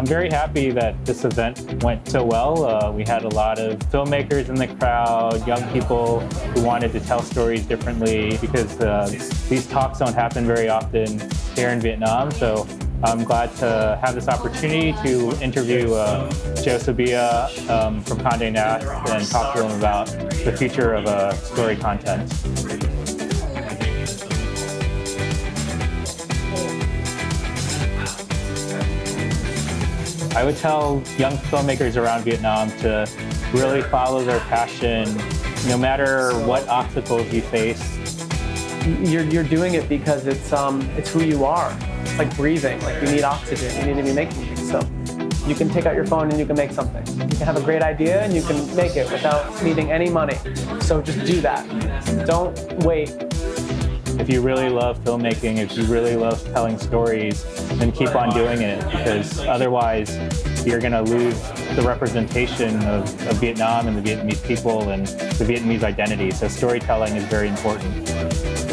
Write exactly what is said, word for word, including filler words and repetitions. I'm very happy that this event went so well. Uh, we had a lot of filmmakers in the crowd, young people who wanted to tell stories differently because uh, these talks don't happen very often here in Vietnam. So I'm glad to have this opportunity to interview uh, Joe Sabia um, from Condé Nast and talk to him about the future of uh, story content. I would tell young filmmakers around Vietnam to really follow their passion, no matter what obstacles you face. You're, you're doing it because it's, um, it's who you are. It's like breathing, like you need oxygen, you need to be making things. So you can take out your phone and you can make something. You can have a great idea and you can make it without needing any money. So just do that. Don't wait. If you really love filmmaking, if you really love telling stories, then keep on doing it, because otherwise you're going to lose the representation of, of Vietnam and the Vietnamese people and the Vietnamese identity. So storytelling is very important.